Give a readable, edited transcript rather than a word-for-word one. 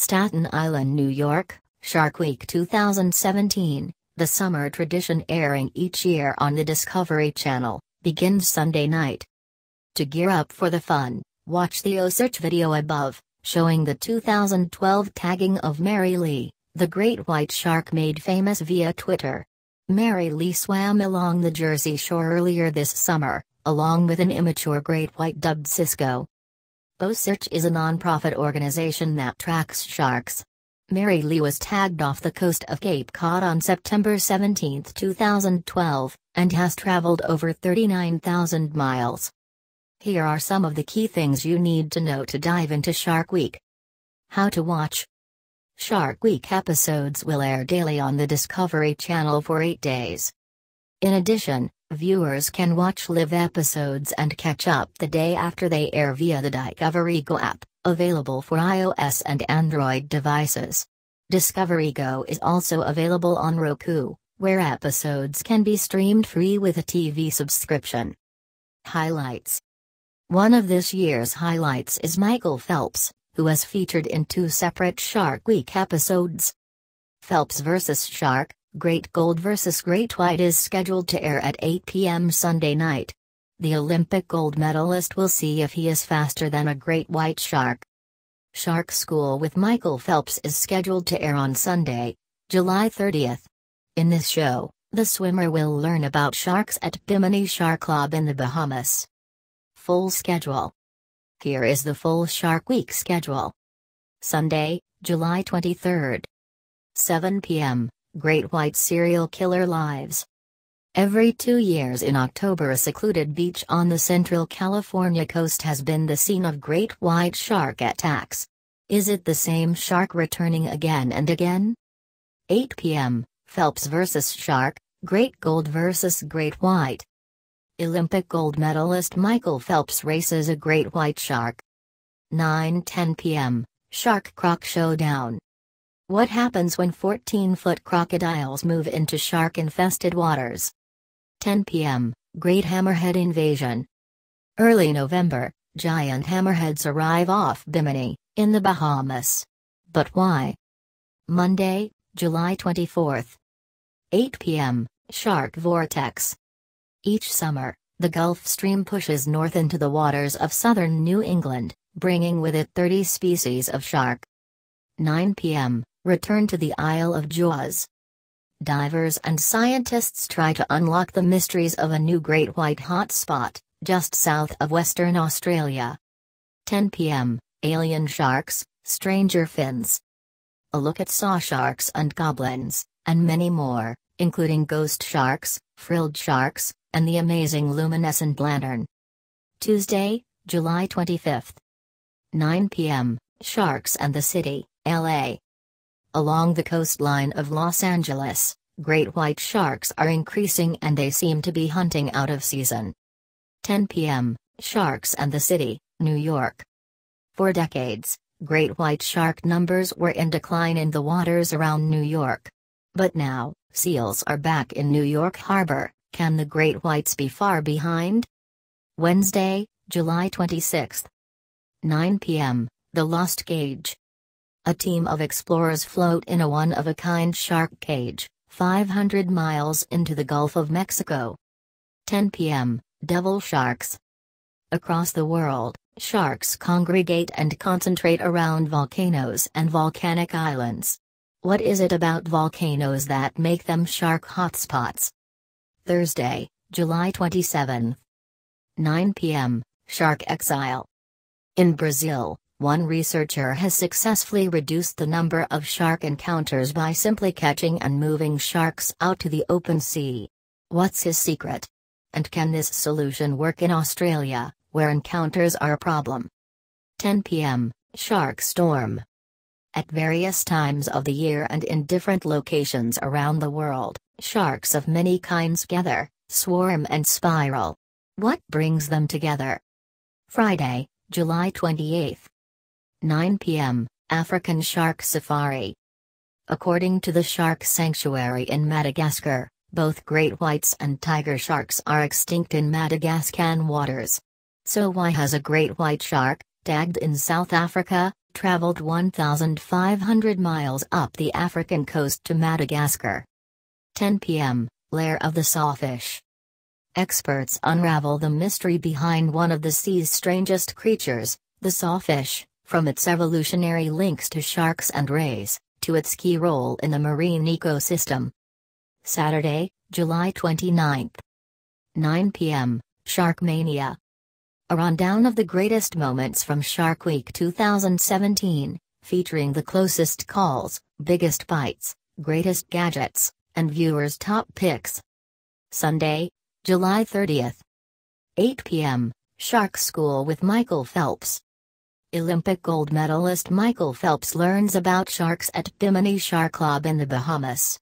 Staten Island, New York, Shark Week 2017, the summer tradition airing each year on the Discovery Channel, begins Sunday night. To gear up for the fun, watch the OCEARCH video above, showing the 2012 tagging of Mary Lee, the great white shark made famous via Twitter. Mary Lee swam along the Jersey Shore earlier this summer, along with an immature great white dubbed Cisco. OCEARCH is a non-profit organization that tracks sharks. Mary Lee was tagged off the coast of Cape Cod on September 17, 2012, and has traveled over 39,000 miles. Here are some of the key things you need to know to dive into Shark Week. How to watch. Shark Week episodes will air daily on the Discovery Channel for 8 days. In addition, viewers can watch live episodes and catch up the day after they air via the Discovery Go app, available for iOS and Android devices. Discovery Go is also available on Roku, where episodes can be streamed free with a TV subscription. Highlights. One of this year's highlights is Michael Phelps, who was featured in 2 separate Shark Week episodes. Phelps vs. Shark, Great Gold vs. Great White is scheduled to air at 8 p.m. Sunday night. The Olympic gold medalist will see if he is faster than a great white shark. Shark School with Michael Phelps is scheduled to air on Sunday, July 30th. In this show, the swimmer will learn about sharks at Bimini Shark Lab in the Bahamas. Full schedule. Here is the full Shark Week schedule. Sunday, July 23rd. 7 p.m., Great White Serial Killer Lives. Every 2 years in October, a secluded beach on the central California coast has been the scene of great white shark attacks. Is it the same shark returning again and again? 8 p.m., Phelps vs. Shark, Great Gold vs. Great White. Olympic gold medalist Michael Phelps races a great white shark. 9:10 p.m., Shark Croc Showdown. What happens when 14-foot crocodiles move into shark-infested waters? 10 p.m., Great Hammerhead Invasion. Early November, giant hammerheads arrive off Bimini, in the Bahamas. But why? Monday, July 24th. 8 p.m., Shark Vortex. Each summer, the Gulf Stream pushes north into the waters of southern New England, bringing with it 30 species of shark. 9 p.m., Return to the Isle of Jaws. Divers and scientists try to unlock the mysteries of a new great white hotspot, just south of Western Australia. 10 p.m., Alien Sharks, Stranger Fins. A look at saw sharks and goblins, and many more, including ghost sharks, frilled sharks, and the amazing luminescent lantern. Tuesday, July 25th. 9 p.m., Sharks and the City, LA. Along the coastline of Los Angeles, great white sharks are increasing and they seem to be hunting out of season. 10 p.m., Sharks and the City, New York. For decades, great white shark numbers were in decline in the waters around New York. But now, seals are back in New York Harbor. Can the great whites be far behind? Wednesday, July 26th. 9 p.m., The Lost Gage. A team of explorers float in a one-of-a-kind shark cage, 500 miles into the Gulf of Mexico. 10 p.m., Devil Sharks. Across the world, sharks congregate and concentrate around volcanoes and volcanic islands. What is it about volcanoes that make them shark hotspots? Thursday, July 27th. 9 p.m., Shark Exile. In Brazil, one researcher has successfully reduced the number of shark encounters by simply catching and moving sharks out to the open sea. What's his secret? And can this solution work in Australia, where encounters are a problem? 10 p.m., Shark Storm. At various times of the year and in different locations around the world, sharks of many kinds gather, swarm and spiral. What brings them together? Friday, July 28th. 9 p.m., African Shark Safari. According to the Shark Sanctuary in Madagascar, both great whites and tiger sharks are extinct in Madagascan waters. So why has a great white shark, tagged in South Africa, traveled 1,500 miles up the African coast to Madagascar. 10 p.m., Lair of the Sawfish. Experts unravel the mystery behind one of the sea's strangest creatures, the sawfish, from its evolutionary links to sharks and rays, to its key role in the marine ecosystem. Saturday, July 29. 9 p.m., Shark Mania. A rundown of the greatest moments from Shark Week 2017, featuring the closest calls, biggest bites, greatest gadgets, and viewers' top picks. Sunday, July 30. 8 p.m., Shark School with Michael Phelps. Olympic gold medalist Michael Phelps learns about sharks at Bimini Shark Lab in the Bahamas.